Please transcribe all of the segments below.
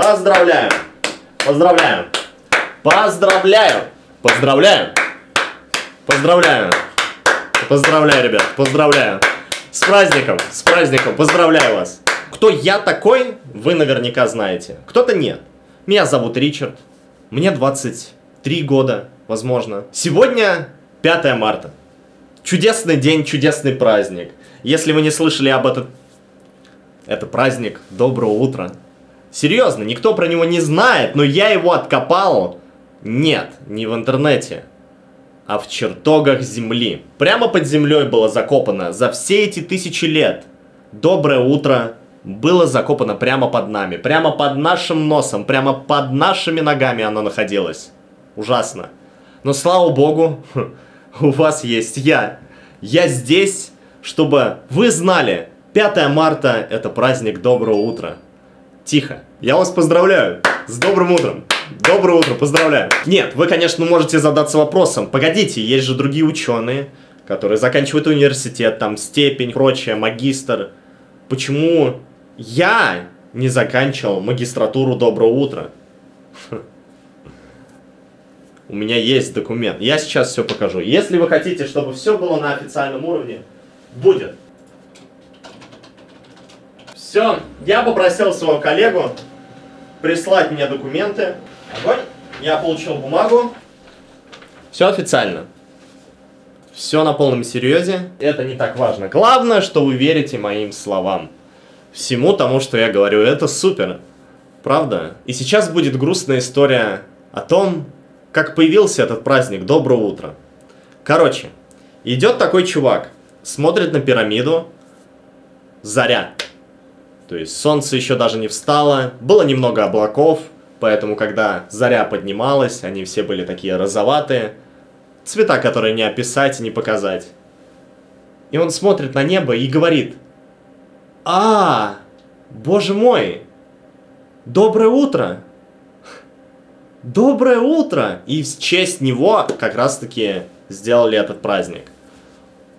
Поздравляю! Поздравляю! Поздравляю! Поздравляю! Поздравляю! Поздравляю, ребят! Поздравляю! С праздником! С праздником! Поздравляю вас! Кто я такой, вы наверняка знаете. Кто-то нет. Меня зовут Ричард. Мне 23 года, возможно. Сегодня 5 марта. Чудесный день, чудесный праздник. Если вы не слышали об этом... Это праздник Доброго утра. Серьезно, никто про него не знает, но я его откопал. Нет, не в интернете, а в чертогах земли. Прямо под землей было закопано за все эти тысячи лет. Доброе утро было закопано прямо под нами, прямо под нашим носом, прямо под нашими ногами оно находилось. Ужасно. Но слава богу, у вас есть я. Я здесь, чтобы вы знали, 5 марта это праздник Доброго утра. Тихо. Я вас поздравляю с добрым утром. Доброе утро, поздравляю. Нет, вы, конечно, можете задаться вопросом. Погодите, есть же другие ученые, которые заканчивают университет, там степень, прочее, магистр. Почему я не заканчивал магистратуру Доброго утра? У меня есть документ. Я сейчас все покажу. Если вы хотите, чтобы все было на официальном уровне, будет. Все, я попросил своего коллегу прислать мне документы. Огонь. Я получил бумагу. Все официально. Все на полном серьезе. Это не так важно. Главное, что вы верите моим словам. Всему тому, что я говорю, это супер. Правда? И сейчас будет грустная история о том, как появился этот праздник Доброе утро. Короче, идет такой чувак, смотрит на пирамиду. Заря. То есть солнце еще даже не встало, было немного облаков, поэтому когда заря поднималась, они все были такие розоватые, цвета, которые не описать и не показать. И он смотрит на небо и говорит: «А, боже мой, доброе утро! Доброе утро!» И в честь него как раз-таки сделали этот праздник.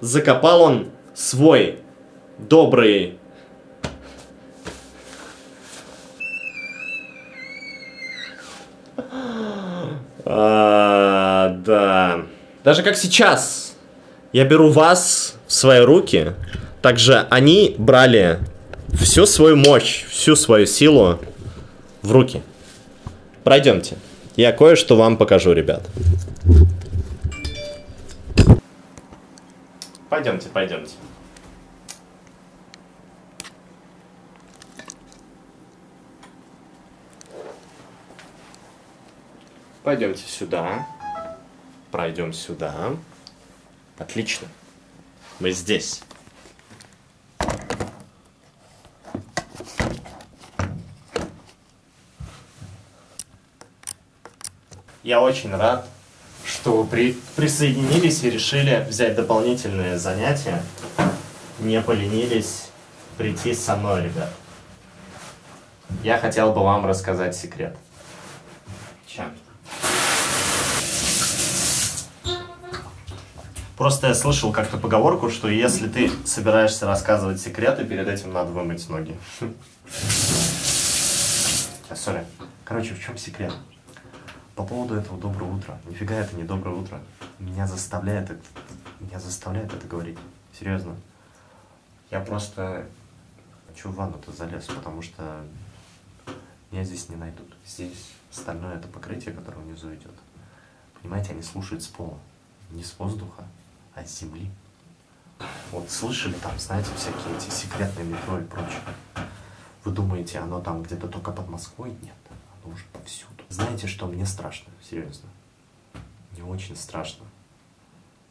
Закопал он свой добрый... Да. Даже как сейчас я беру вас в свои руки, также они брали всю свою мощь, всю свою силу в руки. Пройдемте. Я кое-что вам покажу, ребят. Пойдемте, пойдемте. Пойдемте сюда. Пройдем сюда. Отлично. Мы здесь. Я очень рад, что вы присоединились и решили взять дополнительные занятия. Не поленились прийти со мной, ребят. Я хотел бы вам рассказать секрет. Чем? Просто я слышал как-то поговорку, что если ты собираешься рассказывать секреты, перед этим надо вымыть ноги. Сори. Короче, в чем секрет? По поводу этого доброго утра. Нифига это не доброе утро. Меня заставляет это говорить. Серьезно. Я просто хочу в ванну-то залез, потому что меня здесь не найдут. Здесь стальное это покрытие, которое внизу идет. Понимаете, они слушают с пола. Не с воздуха. От земли. Вот слышали там, знаете, всякие эти секретные метро и прочее. Вы думаете, оно там где-то только под Москвой? Нет, оно уже повсюду. Знаете, что мне страшно? Серьезно. Мне очень страшно.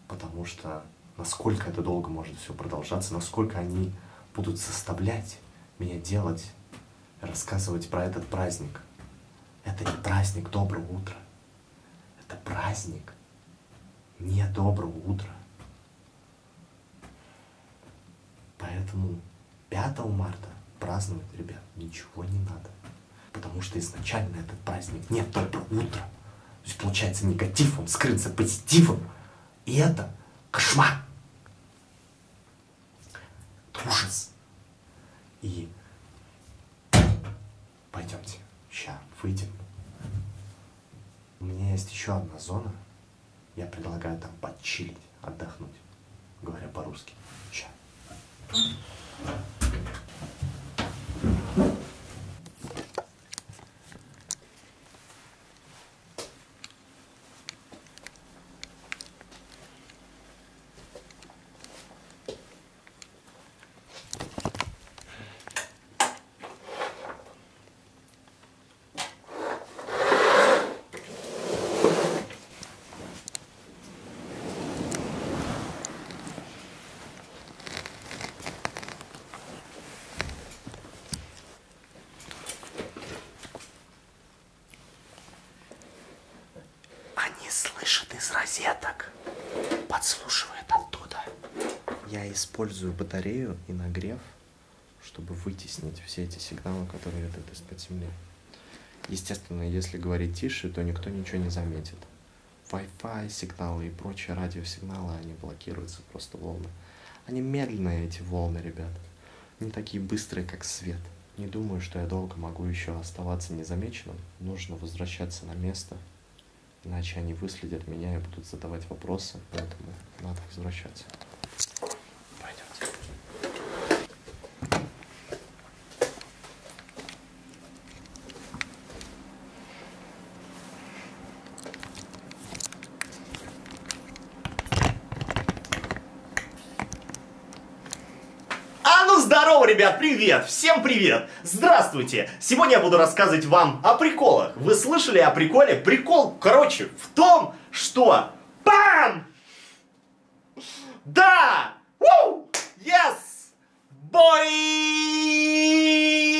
Потому что насколько это долго может все продолжаться, насколько они будут заставлять меня делать, рассказывать про этот праздник. Это не праздник Доброе утро. Это праздник не доброго утра. Поэтому 5 марта праздновать, ребят, ничего не надо. Потому что изначально этот праздник не доброго утра. То есть получается негатив, он скрыт за позитивом. И это кошмар. Это ужас. И пойдемте. Сейчас выйдем. У меня есть еще одна зона. Я предлагаю там подчилить, отдохнуть. Говоря по-русски. Сейчас. Слышит из розеток, подслушивает оттуда. Я использую батарею и нагрев, чтобы вытеснить все эти сигналы, которые идут из-под земли. Естественно, если говорить тише, то никто ничего не заметит. Wi-Fi сигналы и прочие радиосигналы, они блокируются просто волны. Они медленные, эти волны, ребят. Не такие быстрые, как свет. Не думаю, что я долго могу еще оставаться незамеченным. Нужно возвращаться на место. Иначе они выследят меня и будут задавать вопросы, поэтому надо возвращаться. Пойдемте. А ну здорово, ребят, привет! Всем привет! Здравствуйте! Сегодня я буду рассказывать вам о приколах. Вы слышали о приколе? Прикол, короче, в том, что... Бам! Да! Yes! Boy!